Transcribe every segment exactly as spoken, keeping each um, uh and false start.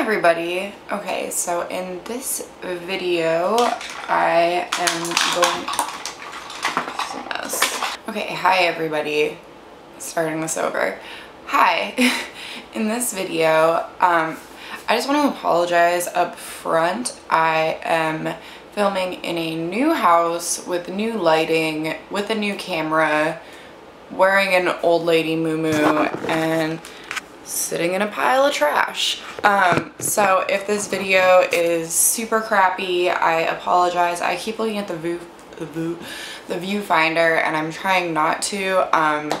everybody. Okay, so in this video I am going to okay hi everybody starting this over hi in this video um I just want to apologize up front. I am filming in a new house with new lighting, with a new camera, wearing an old lady muumuu, and sitting in a pile of trash. Um, so if this video is super crappy, I apologize. I keep looking at the view, the view, the viewfinder, and I'm trying not to. Um,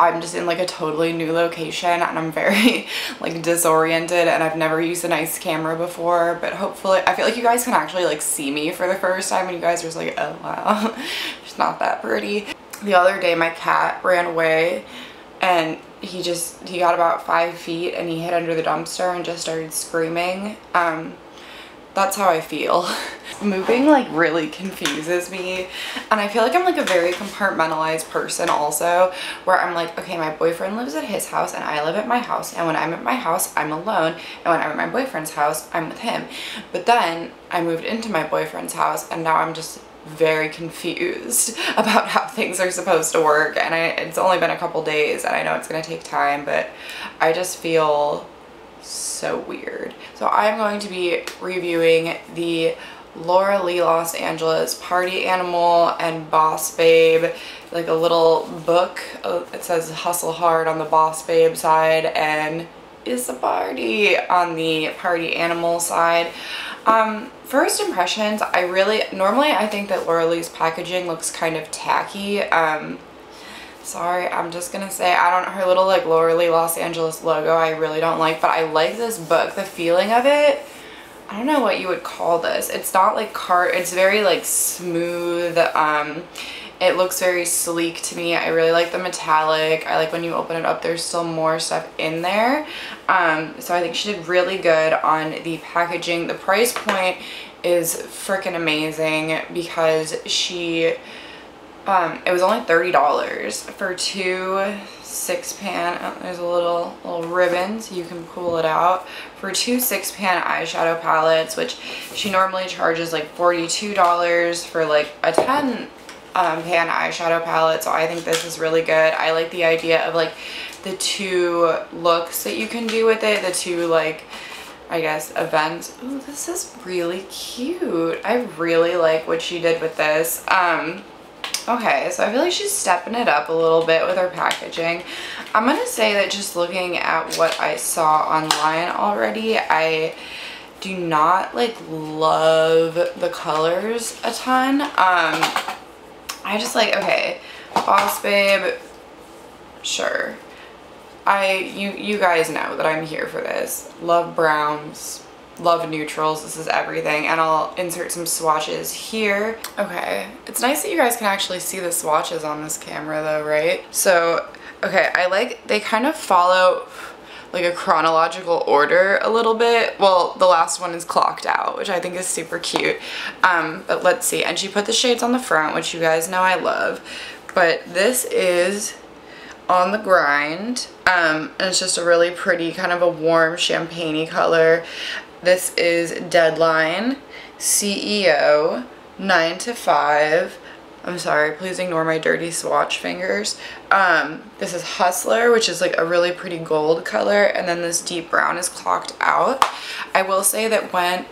I'm just in like a totally new location, and I'm very like disoriented, and I've never used a nice camera before. But hopefully, I feel like you guys can actually like see me for the first time, and you guys are just like, oh wow, she's not that pretty. The other day, my cat ran away, and he just, he got about five feet and he hid under the dumpster and just started screaming. Um, that's how I feel. Moving like really confuses me, and I feel like I'm like a very compartmentalized person also, where I'm like, okay, my boyfriend lives at his house and I live at my house, and when I'm at my house I'm alone, and when I'm at my boyfriend's house I'm with him. But then I moved into my boyfriend's house and now I'm just very confused about how things are supposed to work, and I, it's only been a couple days and I know it's gonna take time, but I just feel so weird. So I'm going to be reviewing the Laura Lee Los Angeles Party Animal and Boss Babe, like a little book. It says hustle hard on the Boss Babe side and is a party on the Party Animal side. Um, first impressions, I really, normally I think that Laura Lee's packaging looks kind of tacky. Um, sorry, I'm just gonna say, I don't, her little like Laura Lee Los Angeles logo I really don't like, but I like this book, the feeling of it. I don't know what you would call this. It's not like cart, it's very like smooth. Um, it looks very sleek to me. I really like the metallic. I like when you open it up, there's still more stuff in there. Um, so I think she did really good on the packaging. The price point is freaking amazing because she, um, it was only thirty dollars for two six pan. Oh, there's a little, little ribbon so you can pull it out. For two six pan eyeshadow palettes, which she normally charges like forty-two dollars for like a ten Um, pan eyeshadow palette, so I think this is really good. I like the idea of like the two looks that you can do with it, the two like I guess events. Ooh, this is really cute. I really like what she did with this. Um, okay, so I feel like she's stepping it up a little bit with her packaging. I'm gonna say that just looking at what I saw online already, I do not like love the colors a ton. Um, I just like, okay, Boss Babe, sure. I, you, you guys know that I'm here for this. Love browns, love neutrals, this is everything. And I'll insert some swatches here. Okay, it's nice that you guys can actually see the swatches on this camera though, right? So, okay, I like, they kind of follow like a chronological order a little bit. Well, the last one is clocked out, which I think is super cute. Um, but let's see. And she put the shades on the front, which you guys know I love. But this is On the Grind. Um, and it's just a really pretty, kind of a warm champagne-y color. This is Deadline, C E O, nine to five. I'm sorry, please ignore my dirty swatch fingers. Um, this is Hustler, which is like a really pretty gold color, and then this deep brown is Clocked Out. I will say that when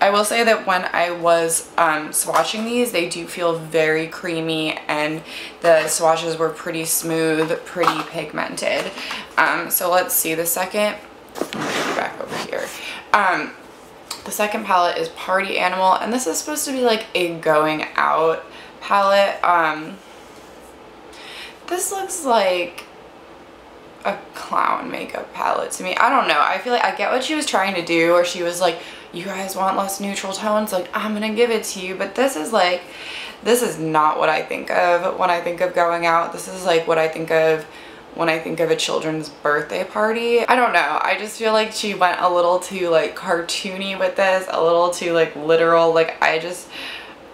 I will say that when I was um, swatching these, they do feel very creamy, and the swatches were pretty smooth, pretty pigmented. Um, so let's see the second. Let me get back over here. Um, The second palette is Party Animal, and this is supposed to be like a going out palette. Um, this looks like a clown makeup palette to me. I don't know. I feel like I get what she was trying to do, or she was like, you guys want less neutral tones? Like, I'm gonna give it to you. But this is like, this is not what I think of when I think of going out. This is like what I think of when I think of a children's birthday party. I don't know, I just feel like she went a little too like cartoony with this, a little too like literal. Like I just,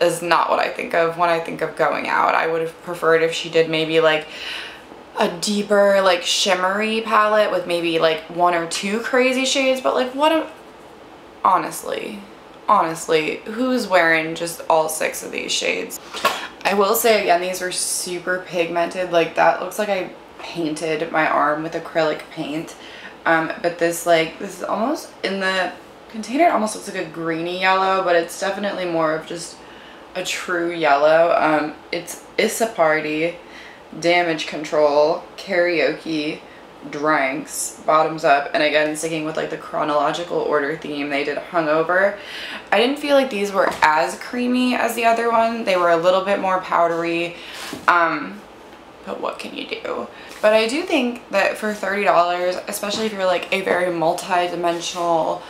is not what I think of when I think of going out. I would have preferred if she did maybe like a deeper, like, shimmery palette with maybe like one or two crazy shades, but like, what a, honestly honestly who's wearing just all six of these shades? I will say again, these were super pigmented. Like, that looks like I painted my arm with acrylic paint, um but this, like, this is almost in the container, it almost looks like a greeny yellow, but it's definitely more of just a true yellow. Um it's Issa Party, Damage Control, Karaoke, Drinks, Bottoms Up, and again sticking with like the chronological order theme, they did Hungover. I didn't feel like these were as creamy as the other one. They were a little bit more powdery, um but what can you do? But I do think that for thirty dollars, especially if you're like a very multi-dimensional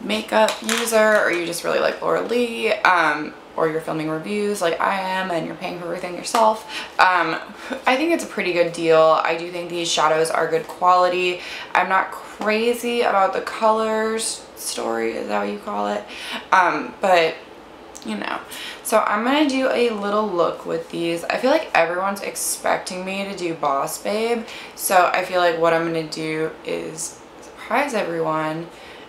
makeup user, or you just really like Laura Lee, um or you're filming reviews like I am and you're paying for everything yourself, um, I think it's a pretty good deal. I do think these shadows are good quality. I'm not crazy about the colors story, is that what you call it? Um, but, you know. So I'm going to do a little look with these. I feel like everyone's expecting me to do Boss Babe, so I feel like what I'm going to do is surprise everyone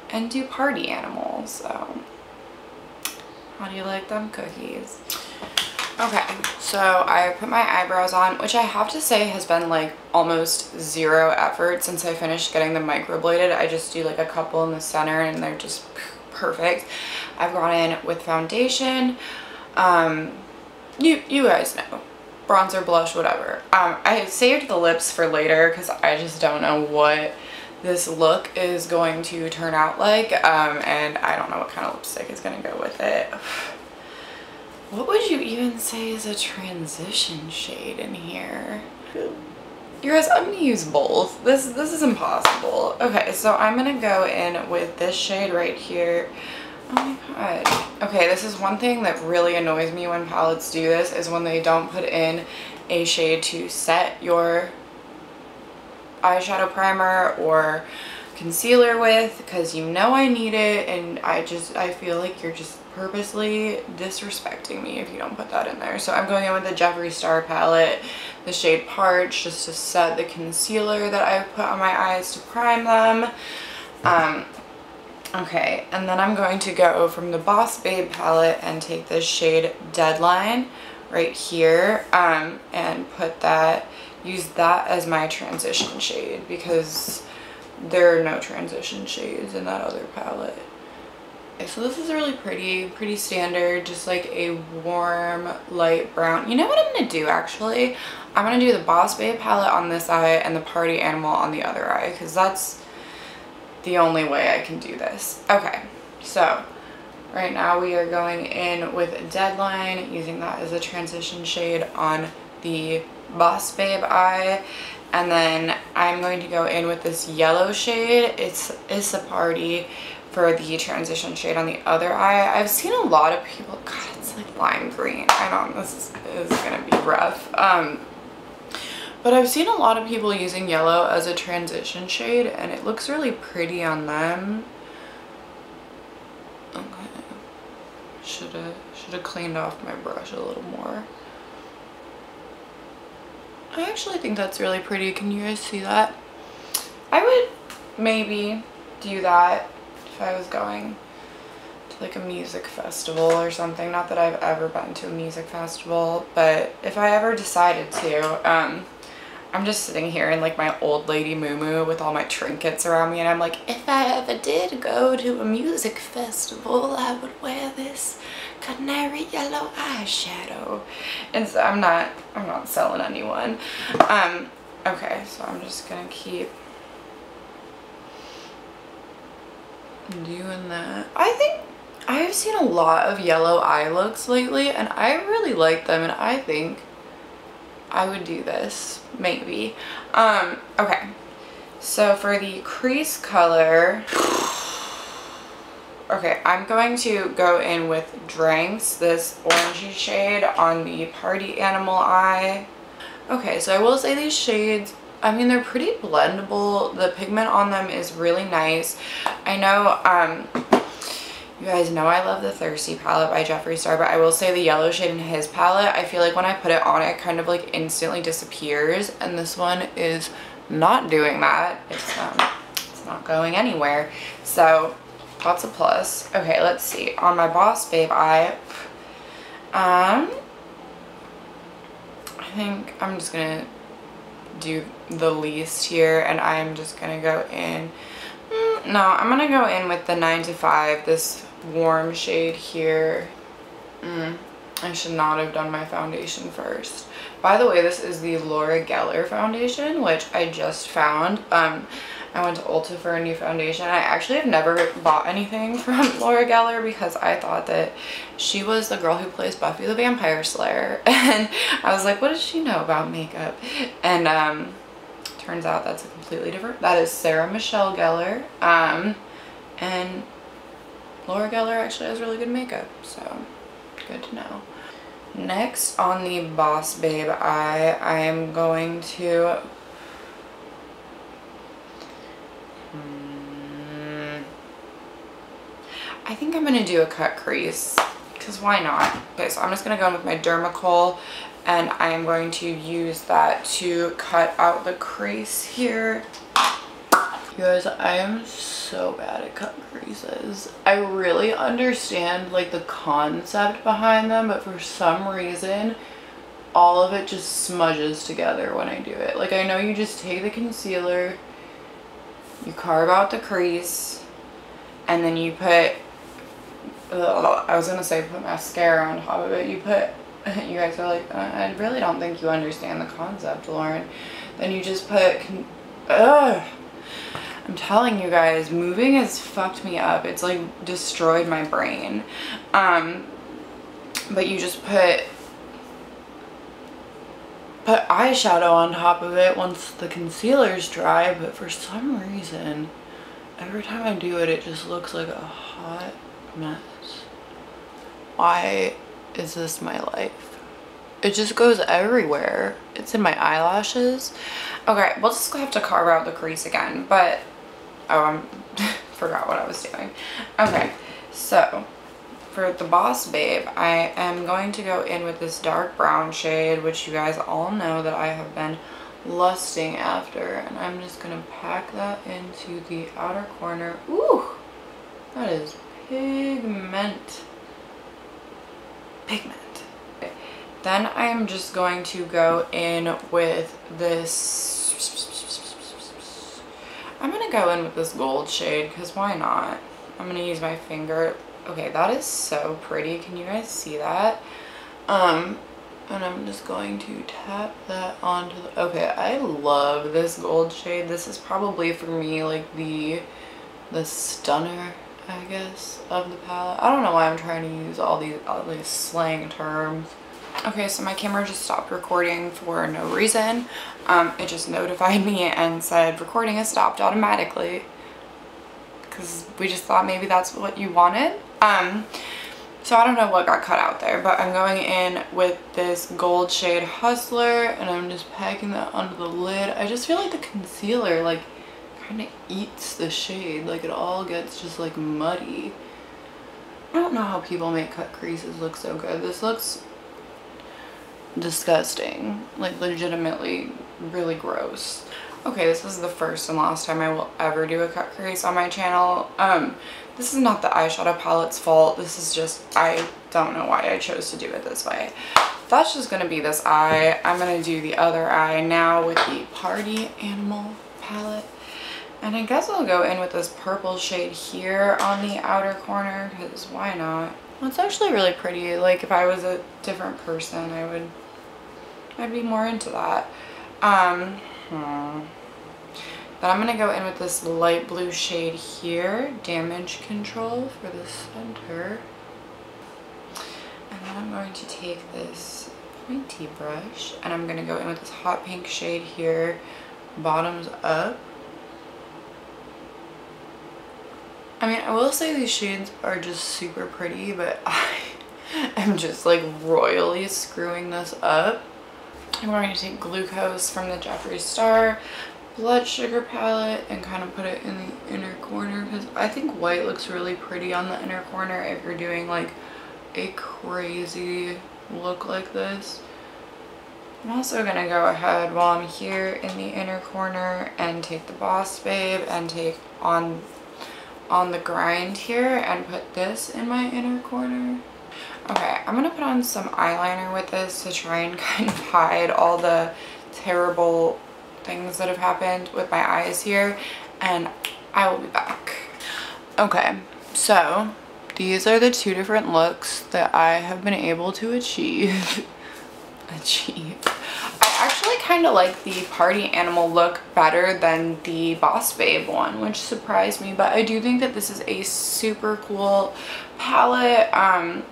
and do Party Animal, so... How do you like them cookies? Okay, so I put my eyebrows on, which I have to say has been like almost zero effort since I finished getting them microbladed. I just do like a couple in the center and they're just perfect. I've gone in with foundation. Um, you, you guys know. Bronzer, blush, whatever. Um, I have saved the lips for later because I just don't know what this look is going to turn out like, um, and I don't know what kind of lipstick is going to go with it. What would you even say is a transition shade in here? You guys, I'm going to use both. This, this is impossible. Okay, so I'm going to go in with this shade right here. Oh my god. Okay, this is one thing that really annoys me when palettes do this, is when they don't put in a shade to set your eyeshadow primer or concealer with, because you know I need it, and I just I feel like you're just purposely disrespecting me if you don't put that in there. So I'm going in with the Jeffree Star palette, the shade Parch, just to set the concealer that I put on my eyes to prime them. Um, okay, and then I'm going to go from the Boss Babe palette and take this shade Deadline right here, um, and put that use that as my transition shade, because there are no transition shades in that other palette. Okay, so this is really pretty, pretty standard, just like a warm, light brown. You know what I'm going to do, actually? I'm going to do the Boss Babe palette on this eye and the Party Animal on the other eye, because that's the only way I can do this. Okay, so right now we are going in with Deadline, using that as a transition shade on the Boss Babe eye, and then I'm going to go in with this yellow shade, it's Issa Party, for the transition shade on the other eye. I've seen a lot of people, god, it's like lime green, I know this is, is gonna be rough, um but I've seen a lot of people using yellow as a transition shade, and it looks really pretty on them. Okay, should have should have cleaned off my brush a little more. I actually think that's really pretty. Can you guys see that? I would maybe do that if I was going to like a music festival or something. Not that I've ever been to a music festival, but if I ever decided to, um, I'm just sitting here in like my old lady muumuu with all my trinkets around me, and I'm like, if I ever did go to a music festival, I would wear this canary yellow eyeshadow. And so I'm not I'm not selling anyone. Um okay, so I'm just gonna keep doing that. I think I've seen a lot of yellow eye looks lately, and I really like them, and I think I would do this maybe. Um okay, so for the crease color, okay, I'm going to go in with Drinks, this orangey shade on the Party Animal eye. Okay, so I will say these shades, I mean, they're pretty blendable. The pigment on them is really nice. I know um, You guys know I love the Thirsty palette by Jeffree Star, but I will say the yellow shade in his palette, I feel like when I put it on, it kind of like instantly disappears, and this one is not doing that. It's, um, it's not going anywhere, so that's a plus. Okay, let's see. On my Boss Babe eye, um, I think I'm just gonna do the least here, and I'm just gonna go in. Mm, no, I'm gonna go in with the nine to five, this warm shade here. Mm, I should not have done my foundation first. By the way, this is the Laura Geller foundation, which I just found. Um, I went to Ulta for a new foundation. I actually have never bought anything from Laura Geller because I thought that she was the girl who plays Buffy the Vampire Slayer. And I was like, what does she know about makeup? And um, turns out that's a completely different. That is Sarah Michelle Geller. Um, and Laura Geller actually has really good makeup, so good to know. Next, on the Boss Babe eye, I am going to... Mm, I think I'm going to do a cut crease, because why not? Okay, so I'm just going to go in with my Dermacol, and I am going to use that to cut out the crease here. You guys, I am so bad at cut creases. I really understand like the concept behind them, but for some reason all of it just smudges together when I do it. Like, I know you just take the concealer, you carve out the crease, and then you put ugh, I was gonna say put mascara on top of it. You put you guys are like, I really don't think you understand the concept, Lauren. Then you just put ugh I'm telling you guys, moving has fucked me up. It's like destroyed my brain. Um, but you just put put eyeshadow on top of it once the concealer's dry, but for some reason, every time I do it, it just looks like a hot mess. Why is this my life? It just goes everywhere. It's in my eyelashes. Okay, we'll just have to carve out the crease again, but oh, I forgot what I was doing. Okay, so for the Boss Babe, I am going to go in with this dark brown shade, which you guys all know that I have been lusting after, and I'm just gonna pack that into the outer corner. Ooh, that is pigment. Pigment. Then I am just going to go in with this, I'm going to go in with this gold shade because why not? I'm going to use my finger. Okay, that is so pretty. Can you guys see that? Um, and I'm just going to tap that onto the, okay, I love this gold shade. This is probably for me like the, the stunner, I guess, of the palette. I don't know why I'm trying to use all these, all these slang terms. Okay, so my camera just stopped recording for no reason. Um, it just notified me and said recording has stopped automatically because we just thought maybe that's what you wanted. Um, so I don't know what got cut out there, but I'm going in with this gold shade Hustler, and I'm just packing that under the lid. I just feel like the concealer like kind of eats the shade, like it all gets just like muddy. I don't know how people make cut creases look so good. This looks disgusting, like legitimately really gross. Okay, this is the first and last time I will ever do a cut crease on my channel. Um this is not the eyeshadow palette's fault. This is just, I don't know why I chose to do it this way. That's just gonna be this eye. I'm gonna do the other eye now with the Party Animal palette, and I guess I'll go in with this purple shade here on the outer corner because why not? Well, it's actually really pretty. Like, if I was a different person, I would I'd be more into that. Um, hmm. Then I'm going to go in with this light blue shade here, Damage Control, for the center. And then I'm going to take this pointy brush, and I'm going to go in with this hot pink shade here, Bottoms Up. I mean, I will say these shades are just super pretty, but I am just like royally screwing this up. I'm going to take Glucose from the Jeffree Star Blood Sugar palette and kind of put it in the inner corner because I think white looks really pretty on the inner corner if you're doing like a crazy look like this. I'm also going to go ahead while I'm here in the inner corner and take the Boss Babe and take on on the grind here and put this in my inner corner. Okay, I'm going to put on some eyeliner with this to try and kind of hide all the terrible things that have happened with my eyes here, and I will be back. Okay, so these are the two different looks that I have been able to achieve. achieve. I actually kind of like the party animal look better than the Boss Babe one, which surprised me, but I do think that this is a super cool palette. Um,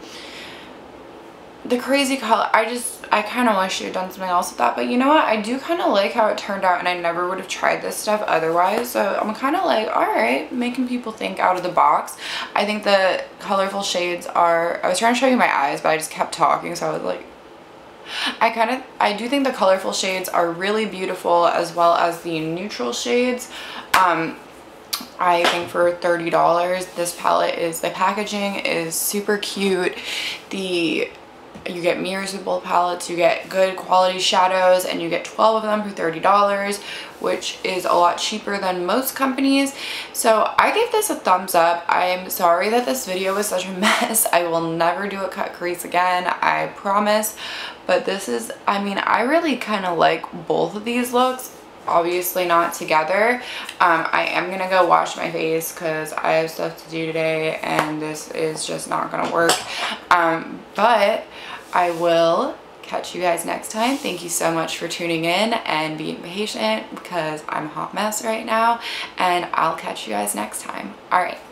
the crazy color, I just, I kind of wish you had done something else with that, but you know what? I do kind of like how it turned out, and I never would have tried this stuff otherwise, so I'm kind of like, alright, making people think out of the box. I think the colorful shades are, I was trying to show you my eyes, but I just kept talking, so I was like, I kind of, I do think the colorful shades are really beautiful, as well as the neutral shades. Um, I think for thirty dollars, this palette is, the packaging is super cute. The, you get mirrors with both palettes, you get good quality shadows, and you get twelve of them for thirty dollars, which is a lot cheaper than most companies. So I gave this a thumbs up. I am sorry that this video was such a mess. I will never do a cut crease again, I promise. But this is, I mean, I really kind of like both of these looks. Obviously not together. Um, I am going to go wash my face because I have stuff to do today and this is just not going to work. Um, but I will catch you guys next time. Thank you so much for tuning in and being patient because I'm a hot mess right now, and I'll catch you guys next time. All right.